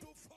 to fall.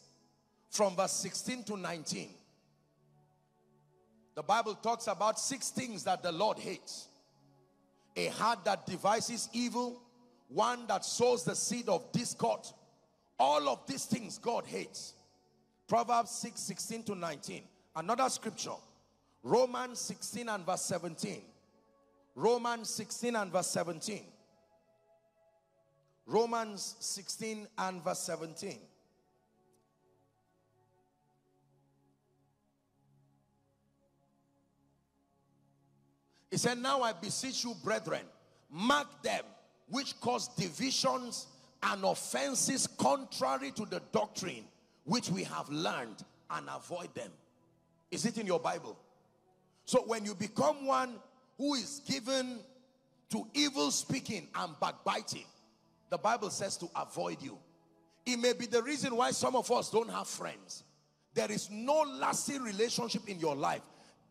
from verse 16 to 19. The Bible talks about 6 things that the Lord hates: a heart that devises evil, one that sows the seed of discord. All of these things God hates. Proverbs 6, 16 to 19. Another scripture, Romans 16 and verse 17. Romans 16 and verse 17. Romans 16 and verse 17. He said, "Now I beseech you, brethren, mark them which cause divisions and offenses contrary to the doctrine which we have learned, and avoid them." Is it in your Bible? So when you become one who is given to evil speaking and backbiting, the Bible says to avoid you. It may be the reason why some of us don't have friends. There is no lasting relationship in your life.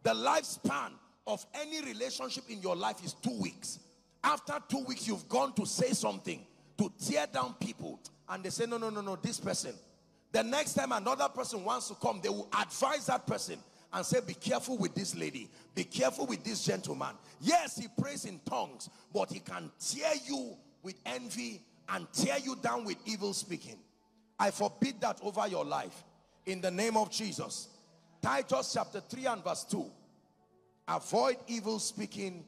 The lifespan of any relationship in your life is 2 weeks. After 2 weeks, you've gone to say something, to tear down people, and they say, "No, no, no, no, this person." The next time another person wants to come, they will advise that person and say, "Be careful with this lady. Be careful with this gentleman." Yes, he prays in tongues, but he can tear you with envy and tear you down with evil speaking. I forbid that over your life in the name of Jesus. Titus chapter 3 and verse 2. Avoid evil speaking.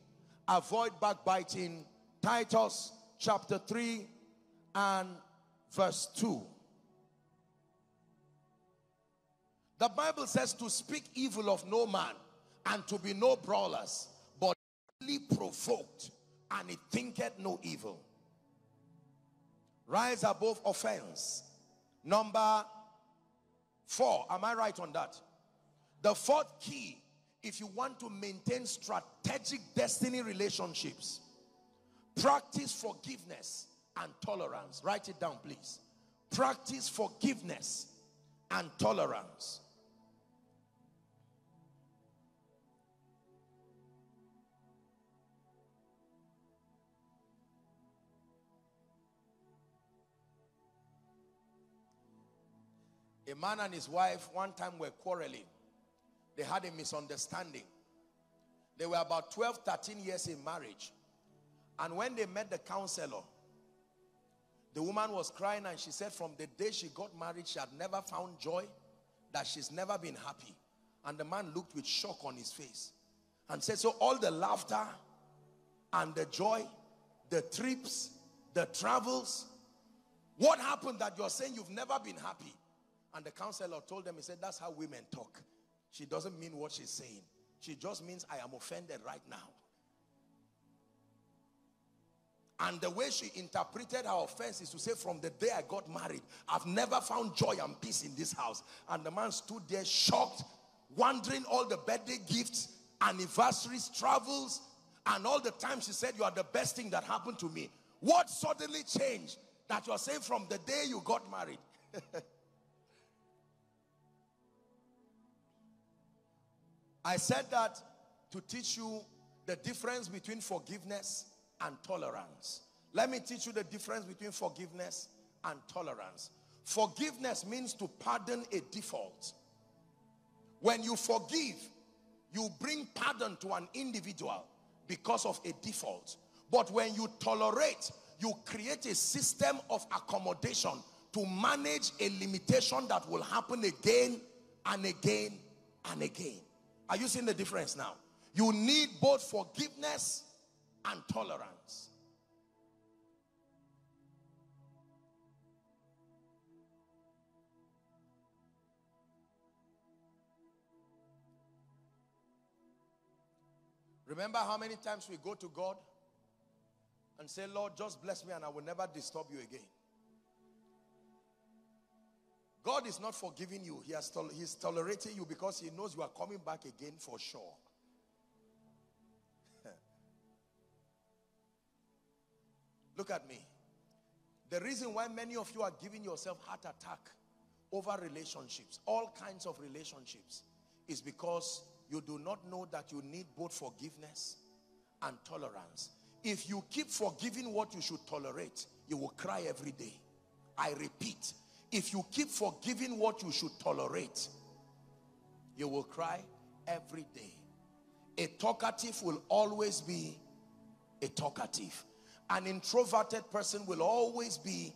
Avoid backbiting. Titus chapter 3 and verse 2. The Bible says to speak evil of no man, and to be no brawlers, but provoked, and it thinketh no evil. Rise above offense. Number 4. Am I right on that? The 4th key, if you want to maintain strategic destiny relationships, practice forgiveness and tolerance. Write it down, please. Practice forgiveness and tolerance. A man and his wife one time were quarreling. They had a misunderstanding. They were about 12, 13 years in marriage. And when they met the counselor, the woman was crying, and she said from the day she got married, she had never found joy, that she's never been happy. And the man looked with shock on his face and said, "So all the laughter and the joy, the trips, the travels, what happened that you're saying you've never been happy?" And the counselor told them, he said, "That's how women talk. She doesn't mean what she's saying. She just means I am offended right now." And the way she interpreted her offense is to say, "From the day I got married, I've never found joy and peace in this house." And the man stood there shocked, wondering all the birthday gifts, anniversaries, travels, and all the time she said, "You are the best thing that happened to me. What suddenly changed that you're saying from the day you got married?" I said that to teach you the difference between forgiveness and tolerance. Let me teach you the difference between forgiveness and tolerance. Forgiveness means to pardon a default. When you forgive, you bring pardon to an individual because of a default. But when you tolerate, you create a system of accommodation to manage a limitation that will happen again and again and again. Are you seeing the difference now? You need both forgiveness and tolerance. Remember how many times we go to God and say, Lord, just bless me and I will never disturb you again. God is not forgiving you. He's tolerating you because he knows you are coming back again for sure. Look at me. The reason why many of you are giving yourself heart attack over relationships, all kinds of relationships, is because you do not know that you need both forgiveness and tolerance. If you keep forgiving what you should tolerate, you will cry every day. I repeat, if you keep forgiving what you should tolerate, you will cry every day. A talkative will always be a talkative. An introverted person will always be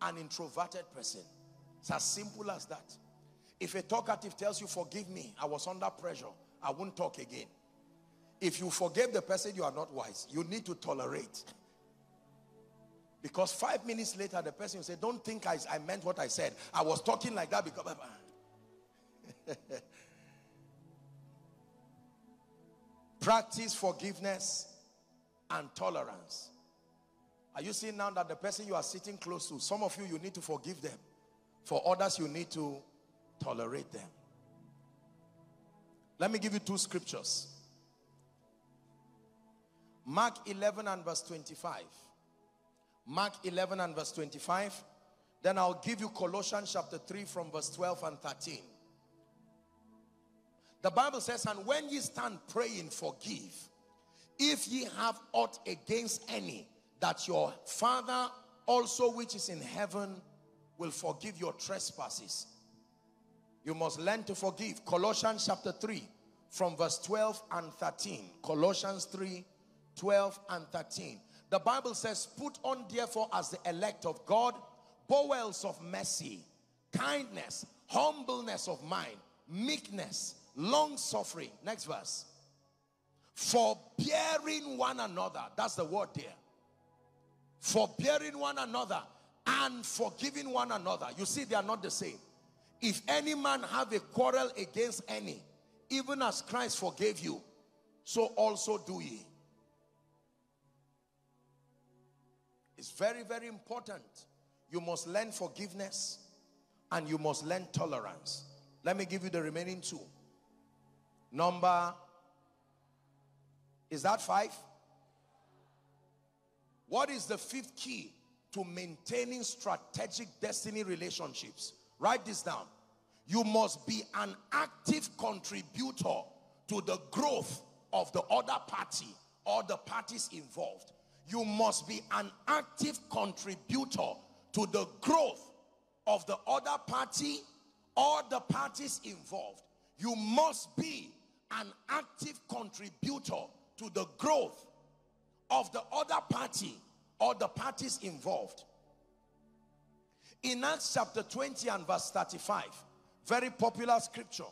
an introverted person. It's as simple as that. If a talkative tells you, forgive me, I was under pressure, I won't talk again. If you forgive the person, you are not wise. You need to tolerate. Because 5 minutes later, the person will say, don't think I meant what I said. I was talking like that because... Practice forgiveness and tolerance. Are you seeing now that the person you are sitting close to, some of you, you need to forgive them. For others, you need to tolerate them. Let me give you two scriptures. Mark 11 and verse 25. Mark 11 and verse 25. Then I'll give you Colossians chapter 3 from verse 12 and 13. The Bible says, and when ye stand praying, forgive. If ye have aught against any, that your Father also which is in heaven will forgive your trespasses. You must learn to forgive. Colossians chapter 3 from verse 12 and 13. Colossians 3, 12 and 13. The Bible says, put on therefore as the elect of God, bowels of mercy, kindness, humbleness of mind, meekness, long-suffering. Next verse. Forbearing one another. That's the word there. Forbearing one another and forgiving one another. You see, they are not the same. If any man have a quarrel against any, even as Christ forgave you, so also do ye. It's very, very important. You must learn forgiveness and you must learn tolerance. Let me give you the remaining two. Number, is that 5? What is the 5th key to maintaining strategic destiny relationships? Write this down. You must be an active contributor to the growth of the other party or the parties involved. You must be an active contributor to the growth of the other party or the parties involved. You must be an active contributor to the growth of the other party or the parties involved. In Acts chapter 20 and verse 35, very popular scripture,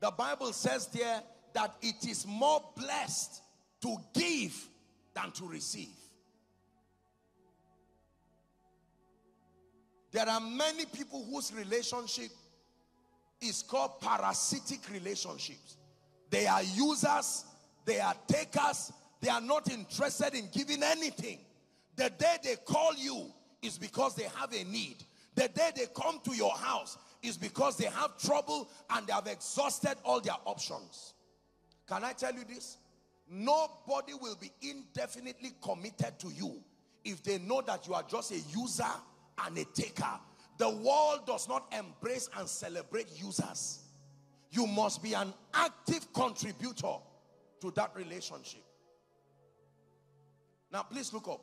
the Bible says there that it is more blessed to give than to receive. There are many people whose relationship is called parasitic relationships. They are users, they are takers, they are not interested in giving anything. The day they call you is because they have a need. The day they come to your house is because they have trouble and they have exhausted all their options. Can I tell you this? Nobody will be indefinitely committed to you if they know that you are just a user and a taker. The world does not embrace and celebrate users. You must be an active contributor to that relationship. Now, please look up.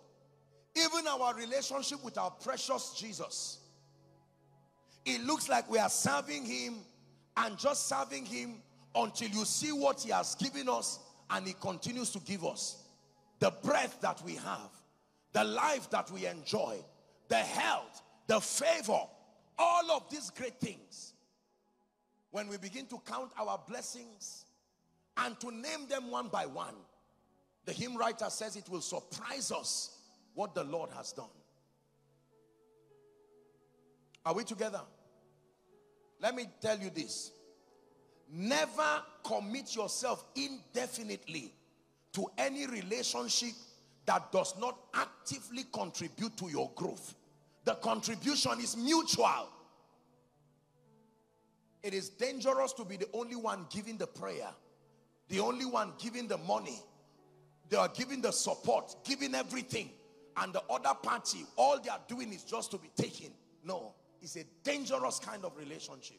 Even our relationship with our precious Jesus, it looks like we are serving him and just serving him until you see what he has given us and he continues to give us. The breath that we have, the life that we enjoy, the health, the favor, all of these great things. When we begin to count our blessings and to name them one by one. The hymn writer says it will surprise us what the Lord has done. Are we together? Let me tell you this. Never commit yourself indefinitely to any relationship that does not actively contribute to your growth. The contribution is mutual. It is dangerous to be the only one giving the prayer, the only one giving the money. They are giving the support, giving everything. And the other party, all they are doing is just to be taken. No, it's a dangerous kind of relationship.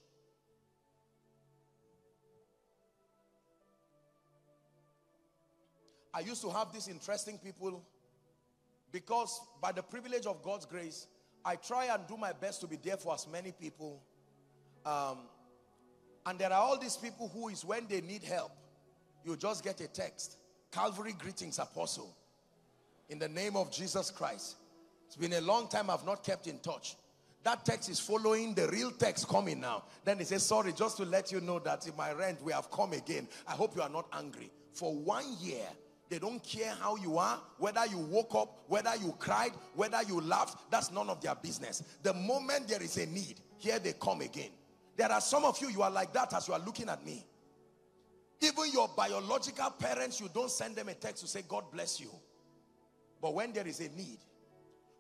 I used to have these interesting people because by the privilege of God's grace, I try and do my best to be there for as many people. And there are all these people who is when they need help, you just get a text. Calvary greetings, Apostle. In the name of Jesus Christ. It's been a long time I've not kept in touch. That text is following the real text coming now. Then they say, sorry, just to let you know that in my rent we have come again. I hope you are not angry. For 1 year, they don't care how you are, whether you woke up, whether you cried, whether you laughed. That's none of their business. The moment there is a need, here they come again. There are some of you, you are like that as you are looking at me. Even your biological parents, you don't send them a text to say, God bless you. But when there is a need,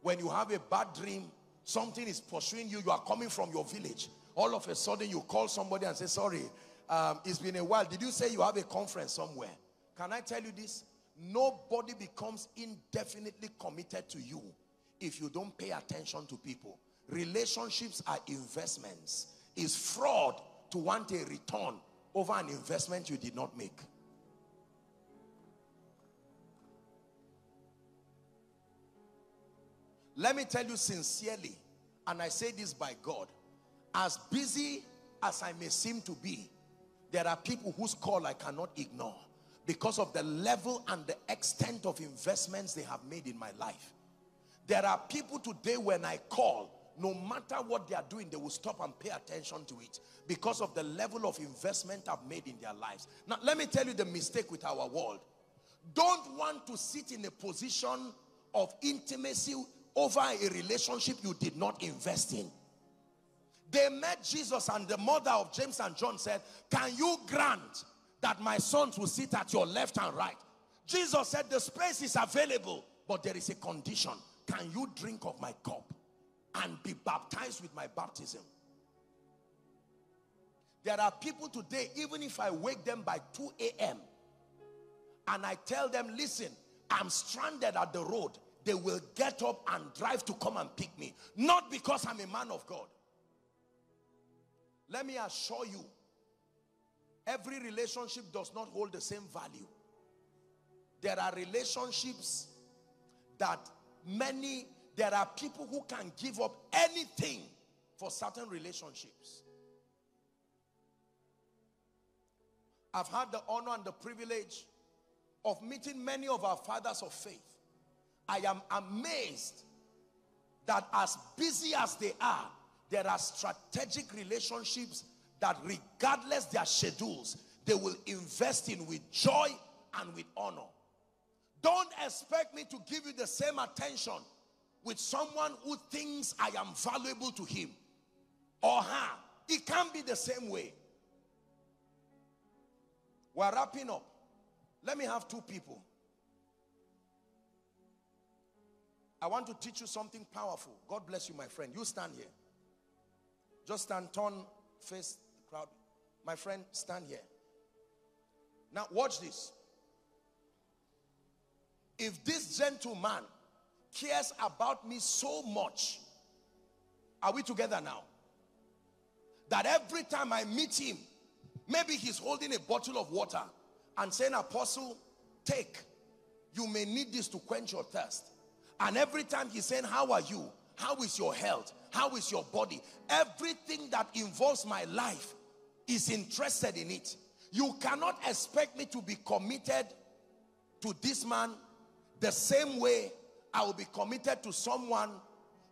when you have a bad dream, something is pursuing you, you are coming from your village. All of a sudden, you call somebody and say, sorry, it's been a while. Did you say you have a conference somewhere? Can I tell you this? Nobody becomes indefinitely committed to you if you don't pay attention to people. Relationships are investments. It's fraud to want a return over an investment you did not make. Let me tell you sincerely, and I say this by God, as busy as I may seem to be, there are people whose call I cannot ignore because of the level and the extent of investments they have made in my life. There are people today when I call, no matter what they are doing, they will stop and pay attention to it because of the level of investment I've made in their lives. Now, let me tell you the mistake with our world. Don't want to sit in a position of intimacy over a relationship you did not invest in. They met Jesus, and the mother of James and John said, can you grant that my sons will sit at your left and right? Jesus said, the space is available, but there is a condition. Can you drink of my cup and be baptized with my baptism? There are people today, even if I wake them by 2 a.m. and I tell them, listen, I'm stranded at the road, they will get up and drive to come and pick me. Not because I'm a man of God. Let me assure you, every relationship does not hold the same value. There are relationships that there are people who can give up anything for certain relationships. I've had the honor and the privilege of meeting many of our fathers of faith. I am amazed that as busy as they are, there are strategic relationships that regardless their schedules, they will invest in with joy and with honor. Don't expect me to give you the same attention with someone who thinks I am valuable to him or her. It can't be the same way. We're wrapping up. Let me have two people. I want to teach you something powerful. God bless you, my friend. You stand here. Just stand, turn, face the crowd. My friend, stand here. Now, watch this. If this gentleman cares about me so much, are we together now? That every time I meet him, maybe he's holding a bottle of water and saying, Apostle, take. You may need this to quench your thirst. And every time he's saying, how are you? How is your health? How is your body? Everything that involves my life is interested in it. You cannot expect me to be committed to this man the same way I will be committed to someone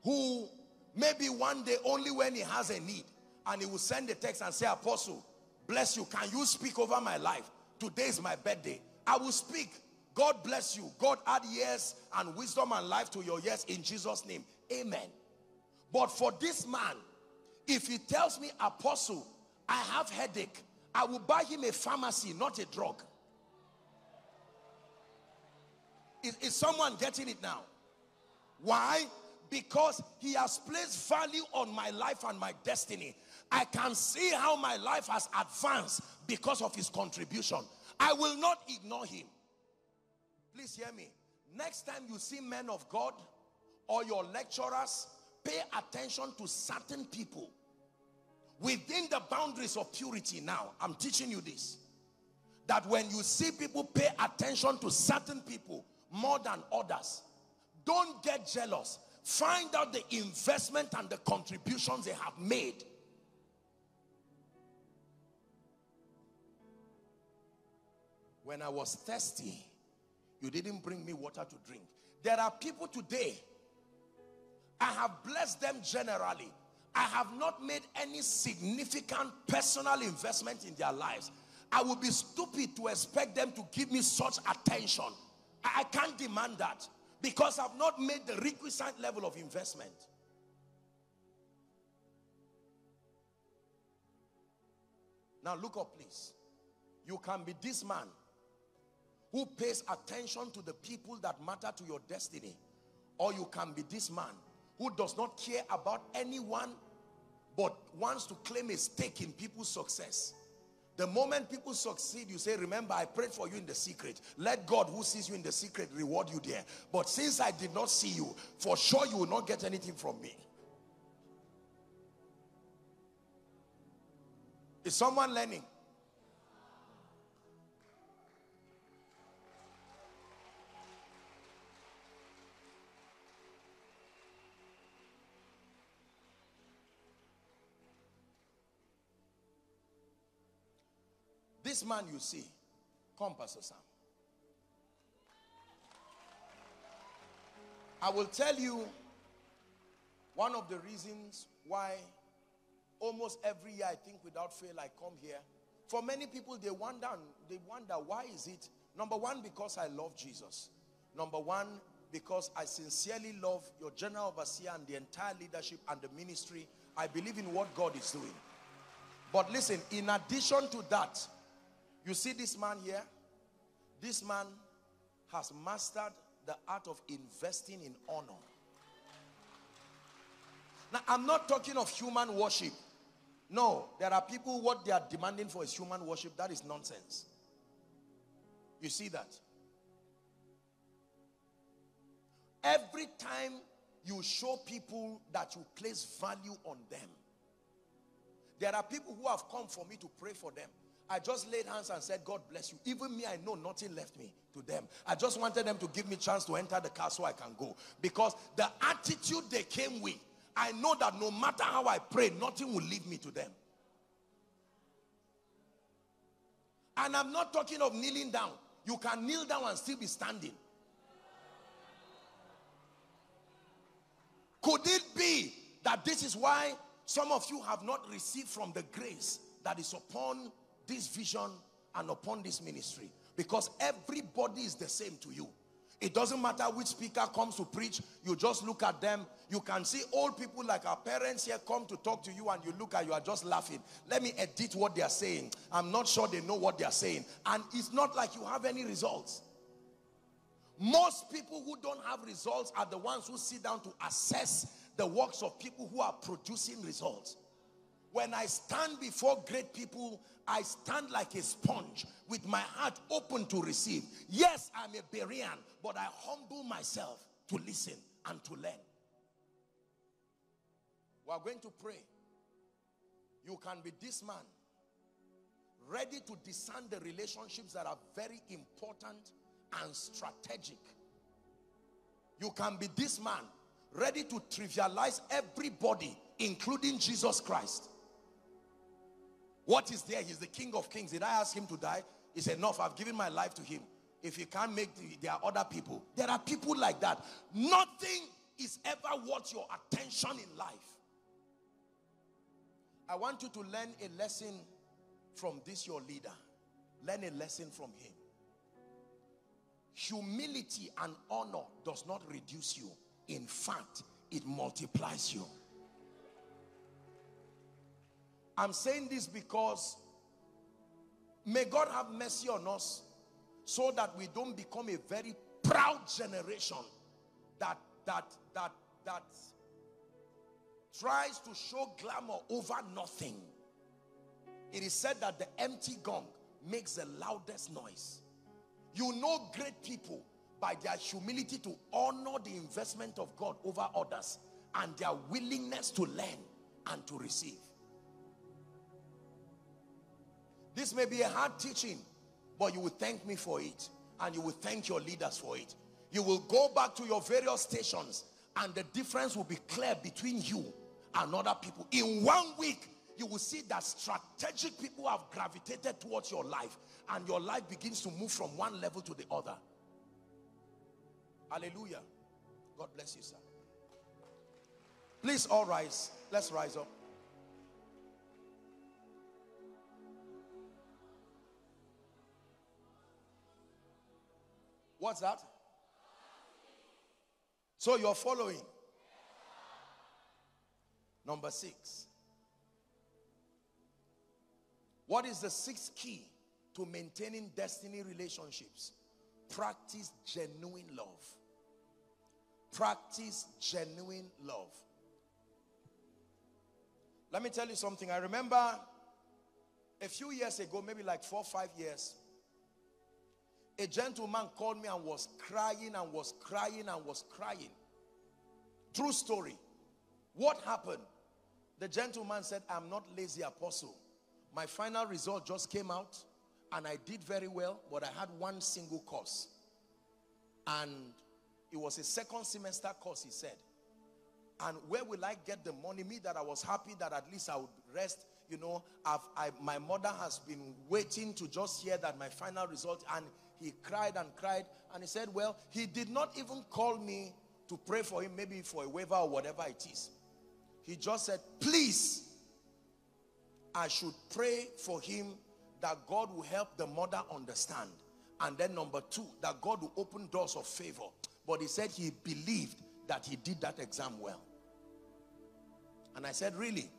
who maybe one day only when he has a need. And he will send a text and say, Apostle, bless you. Can you speak over my life? Today is my birthday. I will speak. God bless you. God add years and wisdom and life to your years in Jesus' name. Amen. But for this man, if he tells me, Apostle, I have headache, I will buy him a pharmacy, not a drug. Is someone getting it now? Why? Because he has placed value on my life and my destiny. I can see how my life has advanced because of his contribution. I will not ignore him. Please hear me. Next time you see men of God or your lecturers, pay attention to certain people within the boundaries of purity. Now, I'm teaching you this, that when you see people, pay attention to certain people more than others. Don't get jealous. Find out the investment and the contributions they have made. When I was thirsty, you didn't bring me water to drink. There are people today, I have blessed them generally. I have not made any significant personal investment in their lives. I would be stupid to expect them to give me such attention. I can't demand that because I've not made the requisite level of investment. Now look up, please. You can be this man who pays attention to the people that matter to your destiny, or you can be this man who does not care about anyone but wants to claim a stake in people's success. The moment people succeed, you say, remember, I prayed for you in the secret. Let God who sees you in the secret reward you there. But since I did not see you, for sure you will not get anything from me. Is someone learning? This man you see, come Pastor Sam. I will tell you one of the reasons why almost every year, I think without fail, I come here. For many people, they wonder why is it? Number one, because I love Jesus. Number one, because I sincerely love your general overseer and the entire leadership and the ministry. I believe in what God is doing. But listen, in addition to that, you see this man here? This man has mastered the art of investing in honor. Now, I'm not talking of human worship. No, there are people, what they are demanding for is human worship. That is nonsense. You see that? Every time you show people that you place value on them, there are people who have come for me to pray for them. I just laid hands and said, God bless you. Even me, I know nothing left me to them. I just wanted them to give me a chance to enter the car so I can go. Because the attitude they came with, I know that no matter how I pray, nothing will leave me to them. And I'm not talking of kneeling down. You can kneel down and still be standing. Could it be that this is why some of you have not received from the grace that is upon this vision and upon this ministry? Because everybody is the same to you. It doesn't matter which speaker comes to preach. You just look at them. You can see old people like our parents here come to talk to you and you look at you are just laughing. Let me edit what they are saying. I'm not sure they know what they are saying. And it's not like you have any results. Most people who don't have results are the ones who sit down to assess the works of people who are producing results. When I stand before great people, I stand like a sponge with my heart open to receive. Yes, I'm a Berean, but I humble myself to listen and to learn. We are going to pray. You can be this man, ready to discern the relationships that are very important and strategic. You can be this man, ready to trivialize everybody, including Jesus Christ. What is there? He's the King of Kings. Did I ask him to die? It's enough. I've given my life to him. If he can't make it, there are other people. There are people like that. Nothing is ever worth your attention in life. I want you to learn a lesson from this, your leader. learn a lesson from him. Humility and honor does not reduce you. In fact, it multiplies you. I'm saying this because may God have mercy on us so that we don't become a very proud generation that tries to show glamour over nothing. It is said that the empty gong makes the loudest noise. You know great people by their humility to honor the investment of God over others and their willingness to learn and to receive. This may be a hard teaching, but you will thank me for it, and you will thank your leaders for it. You will go back to your various stations and the difference will be clear between you and other people. In 1 week, you will see that strategic people have gravitated towards your life, and your life begins to move from one level to the other. Hallelujah. God bless you, sir. Please all rise. Let's rise up. What's that? So you're following? Yes, Number 6. What is the 6th key to maintaining destiny relationships? Practice genuine love. Practice genuine love. Let me tell you something. I remember a few years ago, maybe like 4 or 5 years, a gentleman called me and was crying and was crying and was crying. True story. What happened? The gentleman said, I'm not lazy, apostle. My final result just came out and I did very well, but I had one single course. And it was a 2nd semester course, he said. And where will I get the money? Me that I was happy that at least I would rest. You know, my mother has been waiting to just hear that my final result. And he cried and cried. And he said, well, he did not even call me to pray for him, maybe for a waiver or whatever it is. He just said, please, I should pray for him that God will help the mother understand. And then number 2, that God will open doors of favor. But he said he believed that he did that exam well. And I said, really?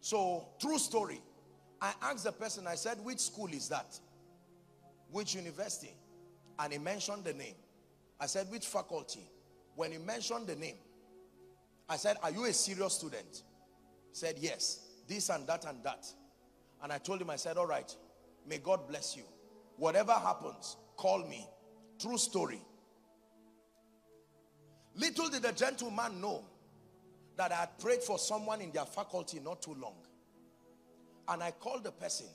So, true story. I asked the person, I said, which school is that? Which university? And he mentioned the name. I said, which faculty? When he mentioned the name, I said, are you a serious student? He said, yes, this and that and that. And I told him, I said, all right, may God bless you. Whatever happens, call me. True story. Little did the gentleman know that I had prayed for someone in their faculty not too long. And I called the person.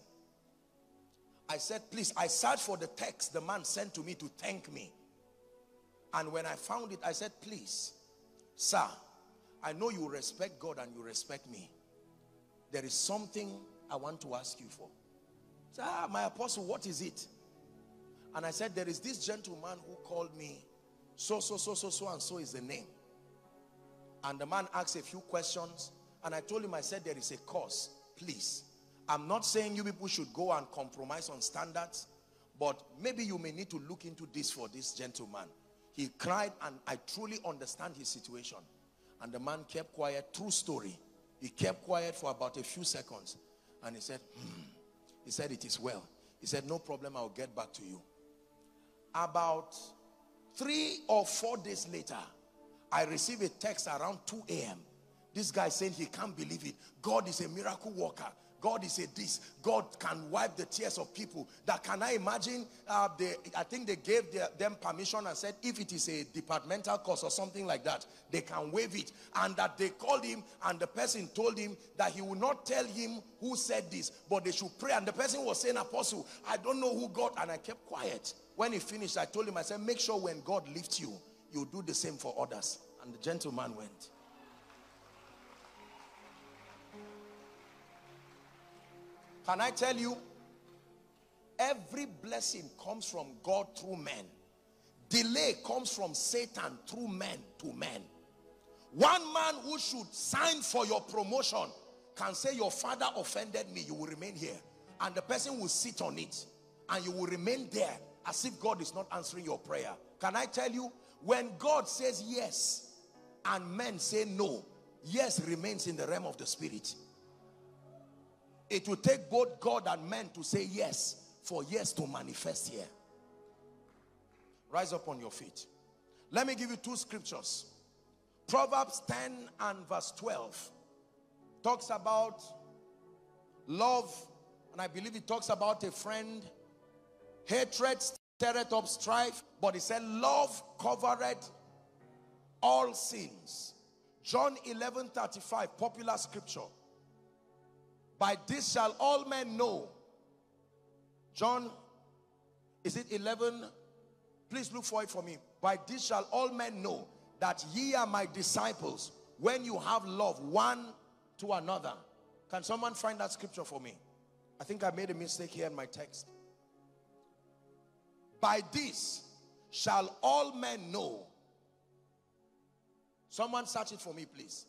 I said, please, I searched for the text the man sent to me to thank me. And when I found it, I said, please, sir, I know you respect God and you respect me. There is something I want to ask you for. He said, ah, my apostle, what is it? And I said, there is this gentleman who called me, so and so is the name. And the man asked a few questions. And I told him, I said, there is a course. Please. I'm not saying you people should go and compromise on standards. But maybe you may need to look into this for this gentleman. He cried and I truly understand his situation. And the man kept quiet. True story. He kept quiet for about a few seconds. And he said, He said, it is well. He said, no problem. I'll get back to you. About 3 or 4 days later, I received a text around 2 a.m. This guy saying he can't believe it. God is a miracle worker. God is a this. God can wipe the tears of people. That can I imagine? I think they gave them permission and said if it is a departmental course or something like that, they can waive it. And that they called him and the person told him that he will not tell him who said this, but they should pray. And the person was saying, apostle, I don't know who God. And I kept quiet. When he finished, I told him, I said, make sure when God lifts you, you do the same for others. And the gentleman went. Can I tell you, every blessing comes from God through men. Delay comes from Satan through men to men. One man who should sign for your promotion can say, your father offended me, you will remain here. and the person will sit on it and you will remain there as if God is not answering your prayer. Can I tell you, when God says yes and men say no, yes remains in the realm of the spirit. It will take both God and men to say yes for yes to manifest here. Rise up on your feet. Let me give you two scriptures. Proverbs 10 and verse 12 talks about love, and I believe it talks about a friend. Hatred stirreth up strife, but it said love covereth all sins. John 11:35, popular scripture. By this shall all men know. John, is it 11? Please look for it for me. By this shall all men know that ye are my disciples, when you have love one to another. Can someone find that scripture for me? I think I made a mistake here in my text. By this shall all men know. Someone search it for me, please.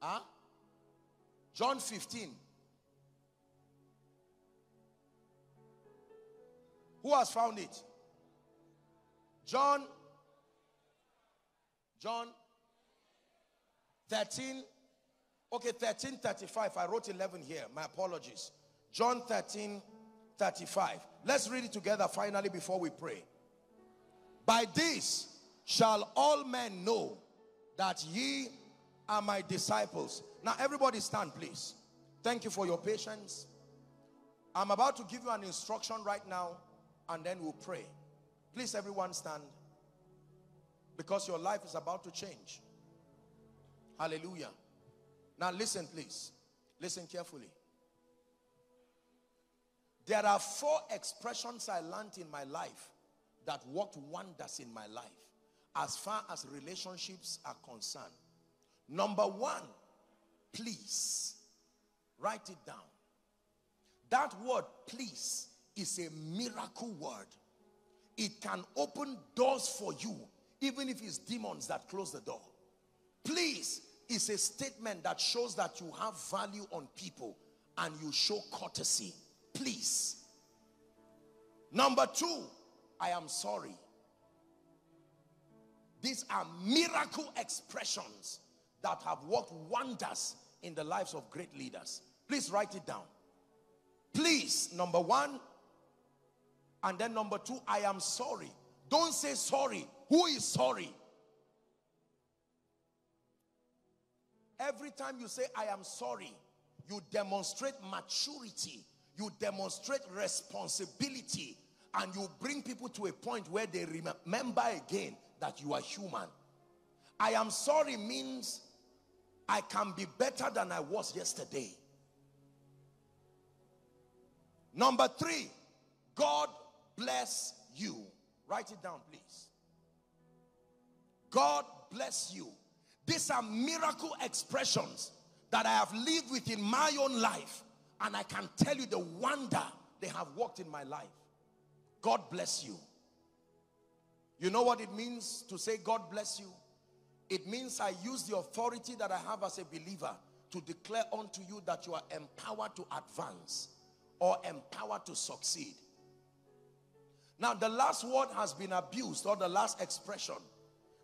Huh? John 15. Who has found it? John 13. Okay, 13:35. I wrote 11 here. My apologies. John 13:35. Let's read it together finally before we pray. By this shall all men know that ye are my disciples. Now everybody stand, please. Thank you for your patience. I'm about to give you an instruction right now, and then we'll pray. Please everyone stand, because your life is about to change. Hallelujah. Now listen, please. Listen carefully. There are four expressions I learned in my life that worked wonders in my life as far as relationships are concerned. Number one, please. Write it down. That word please is a miracle word. It can open doors for you, even if it's demons that close the door. Please is a statement that shows that you have value on people and you show courtesy. Please. Number two, I am sorry. These are miracle expressions that have worked wonders in the lives of great leaders. Please write it down. Please, number one. And then number two, I am sorry. Don't say sorry. Who is sorry? Every time you say I am sorry, you demonstrate maturity, you demonstrate responsibility, and you bring people to a point where they remember again that you are human. I am sorry means I can be better than I was yesterday. Number three, God bless you. Write it down, please. God bless you. These are miracle expressions that I have lived with in my own life, and I can tell you the wonder they have worked in my life. God bless you. You know what it means to say God bless you? It means I use the authority that I have as a believer to declare unto you that you are empowered to advance or empowered to succeed. Now the last word has been abused, or the last expression.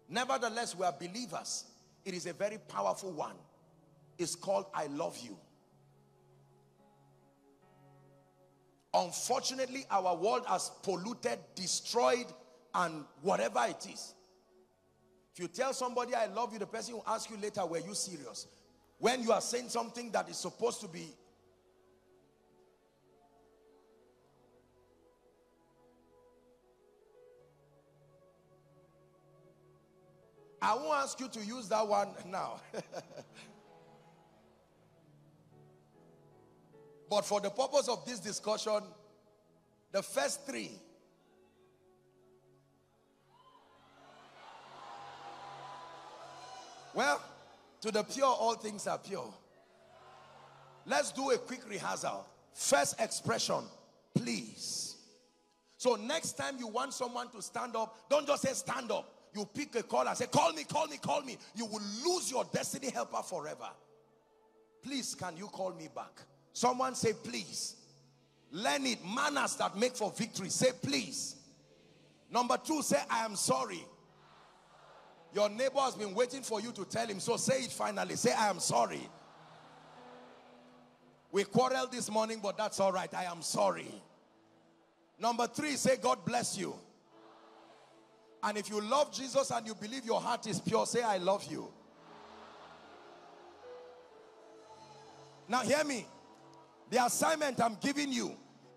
Nevertheless, we are believers. It is a very powerful one. It's called I love you. Unfortunately, our world has polluted, destroyed, and whatever it is. If you tell somebody I love you, the person will ask you later, were you serious? When you are saying something that is supposed to be I won't ask you to use that one now. But for the purpose of this discussion, the first three. Well, to the pure, all things are pure. Let's do a quick rehearsal. First expression, please. So next time you want someone to stand up, don't just say stand up. You pick a call and say, call me, call me, call me. You will lose your destiny helper forever. Please, can you call me back? Someone say please. Learn it. Manners that make for victory. Say please. Number two, say I am sorry. Your neighbor has been waiting for you to tell him, so say it finally. Say I am sorry. We quarreled this morning, but that's all right. I am sorry. Number three, say God bless you. And if you love Jesus and you believe your heart is pure, say I love you. Now hear me. The assignment I'm giving you,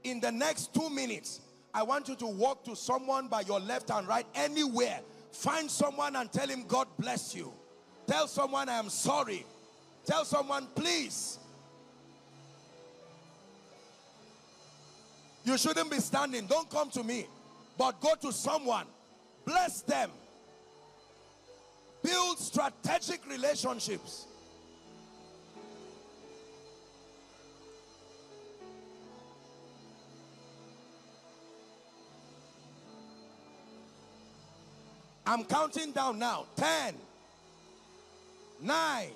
in the next 2 minutes, I want you to walk to someone by your left and right, anywhere. Find someone and tell him God bless you. Tell someone I am sorry. Tell someone please. You shouldn't be standing. Don't come to me, but go to someone. Bless them. Build strategic relationships. I'm counting down now. 10, 9.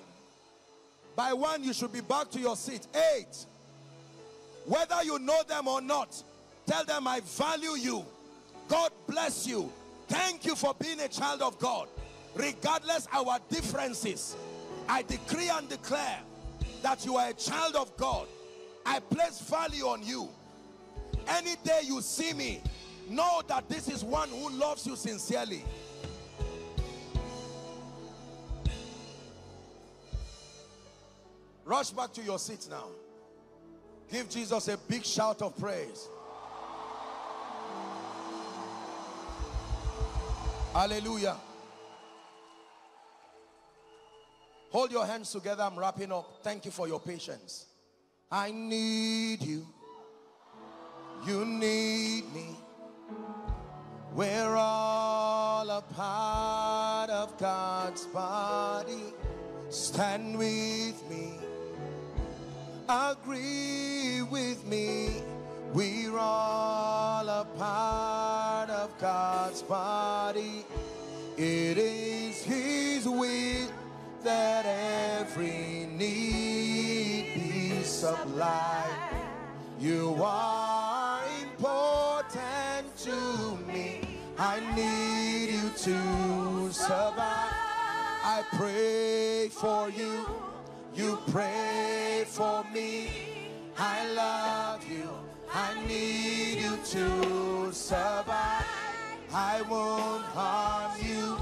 By 1, you should be back to your seat. 8. Whether you know them or not, tell them I value you. God bless you. Thank you for being a child of God. Regardless our differences, I decree and declare that you are a child of God. I place value on you. Any day you see me, know that this is one who loves you sincerely. Rush back to your seats now. Give Jesus a big shout of praise. Hallelujah. Hold your hands together. I'm wrapping up. Thank you for your patience. I need you. You need me. We're all a part of God's body. Stand with me. Agree with me. We're all a part of God's body. It is His will that every need be supplied. You are important to me. I need you to survive. I pray for you. You pray for me. I love you. I need you to survive. I won't harm you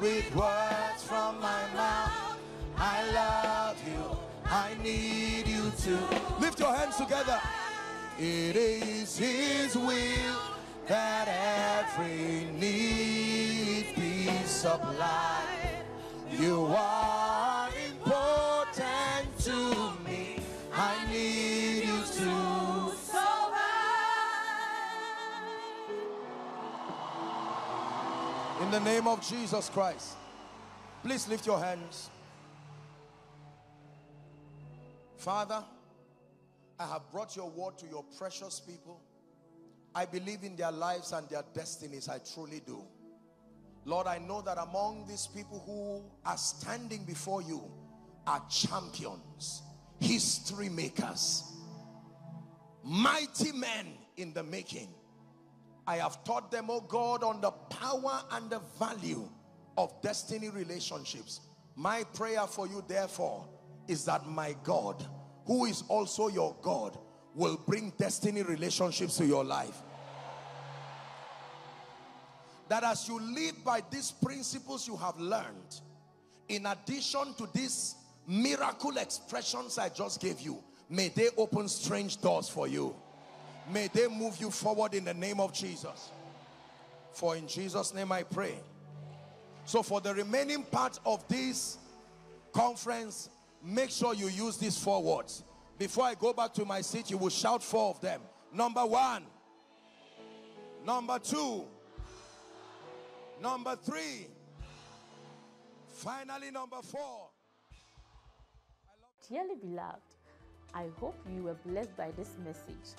with words from my mouth. I love you. I need you to. Lift your hands together. It is His will that every need be supplied. You are important to me. I need you to survive. In the name of Jesus Christ, please lift your hands. Father, I have brought your word to your precious people. I believe in their lives and their destinies. I truly do. Lord, I know that among these people who are standing before you are champions, history makers, mighty men in the making. I have taught them, oh God, on the power and the value of destiny relationships. My prayer for you, therefore, is that my God, who is also your God, will bring destiny relationships to your life. That as you live by these principles you have learned, in addition to these miracle expressions I just gave you, may they open strange doors for you. May they move you forward in the name of Jesus. For in Jesus' name I pray. So for the remaining part of this conference, make sure you use these 4 words. Before I go back to my seat, you will shout 4 of them. Number 1. Number 2. Number 3. Finally, number 4. Dearly beloved, I hope you were blessed by this message.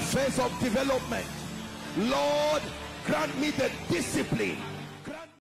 phase of development. Lord, grant me the discipline